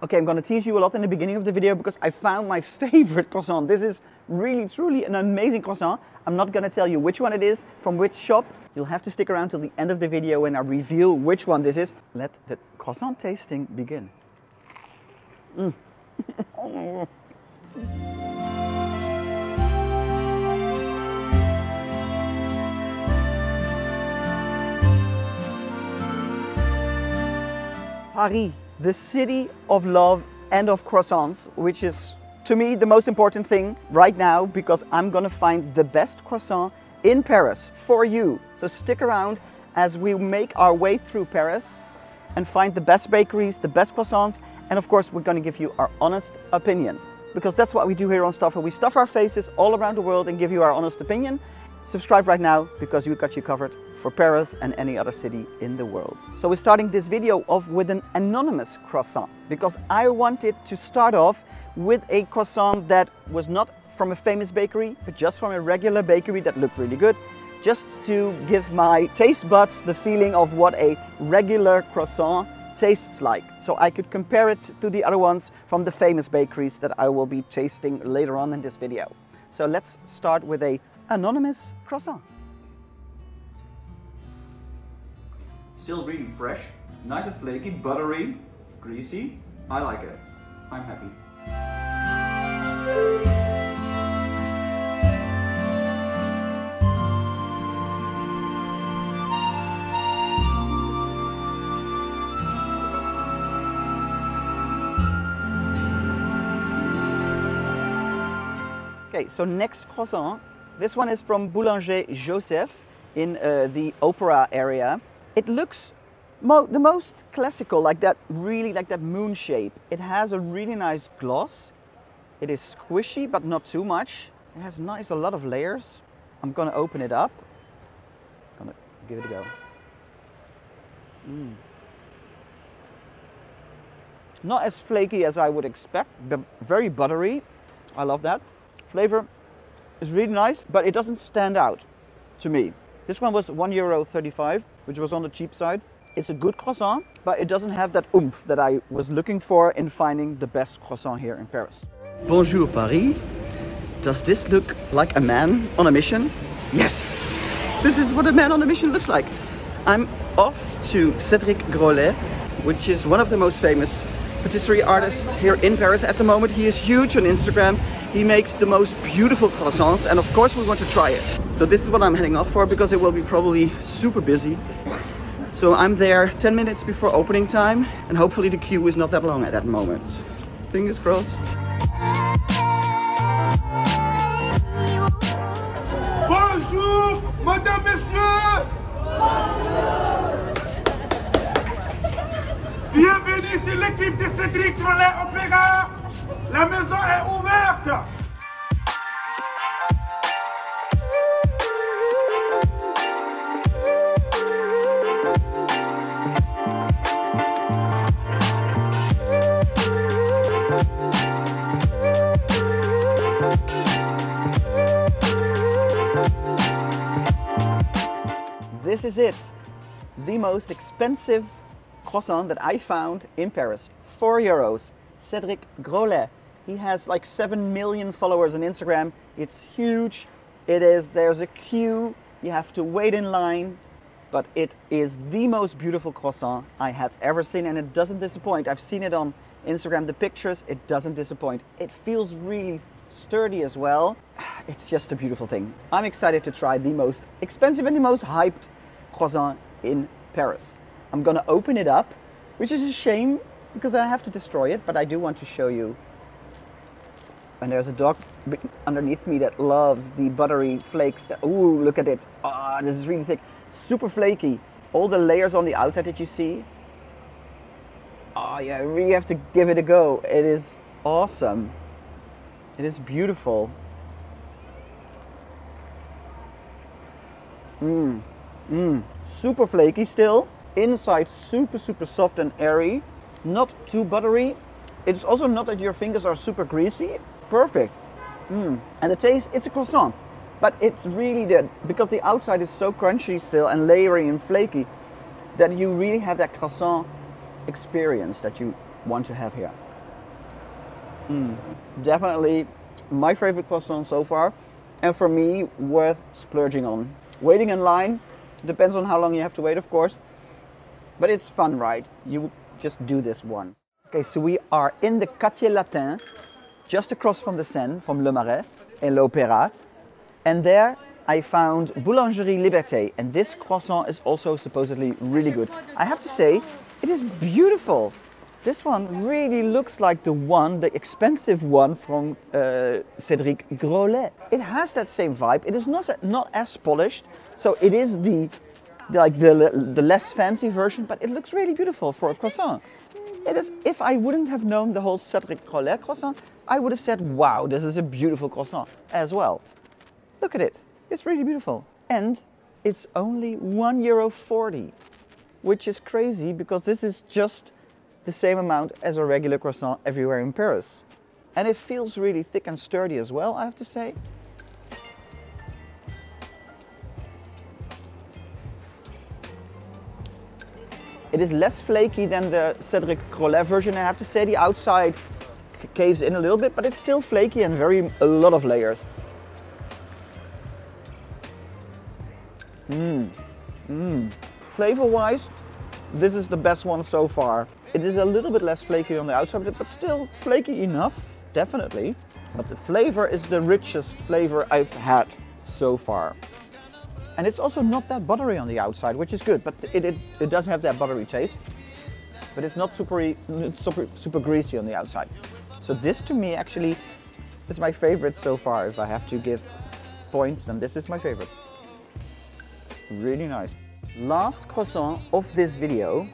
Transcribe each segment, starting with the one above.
Okay, I'm gonna tease you a lot in the beginning of the video because I found my favorite croissant. This is really, truly an amazing croissant. I'm not gonna tell you which one it is, from which shop. You'll have to stick around till the end of the video when I reveal which one this is. Let the croissant tasting begin. Paris, the city of love and of croissants, which is to me the most important thing right now because I'm gonna find the best croissant in Paris for you. So stick around as we make our way through Paris and find the best bakeries, the best croissants, and of course we're gonna give you our honest opinion because that's what we do here on STUFR. We stuff our faces all around the world and give you our honest opinion. Subscribe right now because we got you covered for Paris and any other city in the world. So we're starting this video off with an anonymous croissant because I wanted to start off with a croissant that was not from a famous bakery, but just from a regular bakery that looked really good, just to give my taste buds the feeling of what a regular croissant tastes like. So I could compare it to the other ones from the famous bakeries that I will be tasting later on in this video. So let's start with a anonymous croissant. Still really fresh, nice and flaky, buttery, greasy. I like it. I'm happy. Okay, so next croissant. This one is from Boulangerie Joseph in the Opera area. It looks the most classical, like that, really like that moon shape. It has a really nice gloss. It is squishy, but not too much. It has a lot of layers. I'm gonna open it up. I'm gonna give it a go. Not as flaky as I would expect, but very buttery. I love that. Flavor is really nice, but it doesn't stand out to me. This one was €1.35, which was on the cheap side. It's a good croissant, but it doesn't have that oomph that I was looking for in finding the best croissant here in Paris. Bonjour Paris. Does this look like a man on a mission? Yes, this is what a man on a mission looks like. I'm off to Cédric Grolet, which is one of the most famous patisserie artists here in Paris at the moment. He is huge on Instagram. He makes the most beautiful croissants, and of course we want to try it. So this is what I'm heading off for because it will be probably super busy. So I'm there 10 minutes before opening time, and hopefully the queue is not that long at that moment. Fingers crossed. Bonjour, madame, monsieur! Bonjour. Bienvenue chez l'équipe de Cédric Grolet Opéra! La maison est ouverte! This is it, the most expensive croissant that I found in Paris. €4, Cédric Grolet. He has like 7 million followers on Instagram. It's huge. There's a queue. You have to wait in line, but it is the most beautiful croissant I have ever seen, and it doesn't disappoint. I've seen it on Instagram, the pictures. It doesn't disappoint. It feels really sturdy as well. It's just a beautiful thing. I'm excited to try the most expensive and the most hyped croissant in Paris. I'm gonna open it up, which is a shame because I have to destroy it, but I do want to show you. And there's a dog underneath me that loves the buttery flakes. Ooh, look at it. Ah, this is really thick. Super flaky. All the layers on the outside that you see. Oh yeah, I really have to give it a go. It is awesome. It is beautiful. Super flaky still. Inside super, super soft and airy. Not too buttery. It's also not that your fingers are super greasy. Perfect. And the taste, it's a croissant, but it's really dead because the outside is so crunchy still and layery and flaky that you really have that croissant experience that you want to have here. Definitely my favorite croissant so far, and for me worth splurging on. Waiting in line depends on how long you have to wait, of course, but it's fun, right? You just do this one. Okay, so we are in the Quartier Latin, just across from the Seine, from Le Marais and l'Opera, and there I found Boulangerie Liberté, and this croissant is also supposedly really good. I have to say, it is beautiful. This one really looks like the one, the expensive one from Cédric Grolet. It has that same vibe. It is not as polished, so it is the less fancy version, but it looks really beautiful for a croissant. It is. If I wouldn't have known the whole Cédric Grolet croissant, I would have said, wow, this is a beautiful croissant as well. Look at it. It's really beautiful. And it's only €1.40, which is crazy because this is just the same amount as a regular croissant everywhere in Paris. And it feels really thick and sturdy as well, I have to say. It is less flaky than the Cédric Grolet version, I have to say. The outside caves in a little bit, but it's still flaky and a lot of layers. Flavor-wise, this is the best one so far. It is a little bit less flaky on the outside, but still flaky enough, definitely. But the flavor is the richest flavor I've had so far. And it's also not that buttery on the outside, which is good, but it does have that buttery taste. But it's not super greasy on the outside. So this to me actually is my favorite so far. If I have to give points, then this is my favorite. Really nice. Last croissant of this video.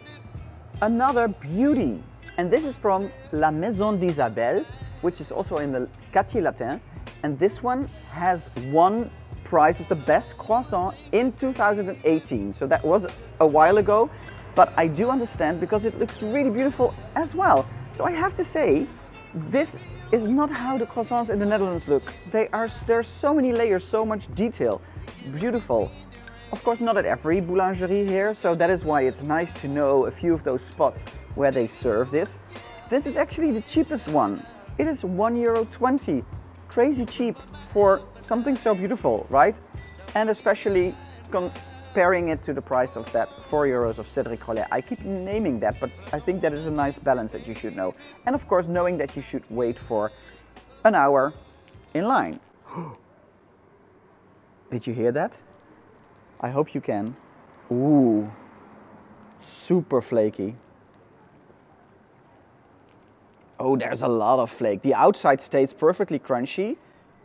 Another beauty, and this is from La Maison d'Isabelle, which is also in the Quartier Latin, and this one has won prize of the best croissant in 2018, so that was a while ago, but I do understand because it looks really beautiful as well. So I have to say, this is not how the croissants in the Netherlands look. There's so many layers, so much detail, beautiful. Of course, not at every boulangerie here, so that is why it's nice to know a few of those spots where they serve this. This is actually the cheapest one. It is €1.20. Crazy cheap for something so beautiful, right? And especially comparing it to the price of that €4 of Cédric Grolet. I keep naming that, but I think that is a nice balance that you should know. And of course, knowing that you should wait for an hour in line. Did you hear that? I hope you can. Ooh, super flaky. Oh, there's a lot of flake. The outside stays perfectly crunchy,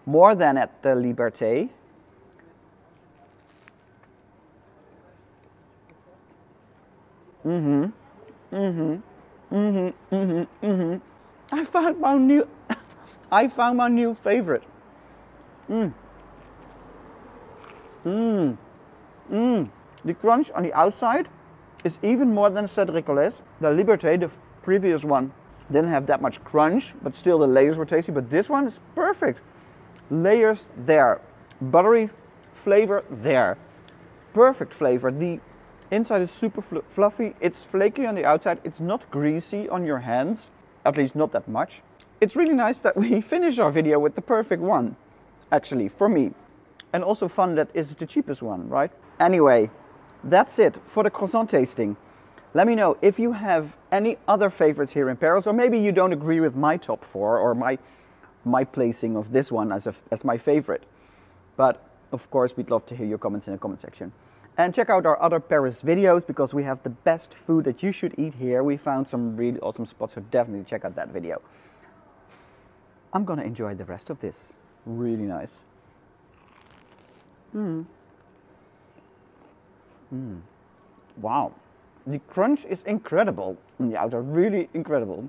more than at the Liberté. I found my new favorite. The crunch on the outside is even more than Cédric Grolet's. The Liberté, the previous one, didn't have that much crunch, but still the layers were tasty. But this one is perfect. Layers there, buttery flavor there, perfect flavor. The inside is super fluffy. It's flaky on the outside. It's not greasy on your hands, at least not that much. It's really nice that we finish our video with the perfect one, actually, for me. And also fun that is the cheapest one, right? Anyway, that's it for the croissant tasting. Let me know if you have any other favorites here in Paris, or maybe you don't agree with my top four or my placing of this one as my favorite. But of course, we'd love to hear your comments in the comment section. And check out our other Paris videos because we have the best food that you should eat here. We found some really awesome spots, so definitely check out that video. I'm gonna enjoy the rest of this. Really nice. Wow, the crunch is incredible on the outer, really incredible.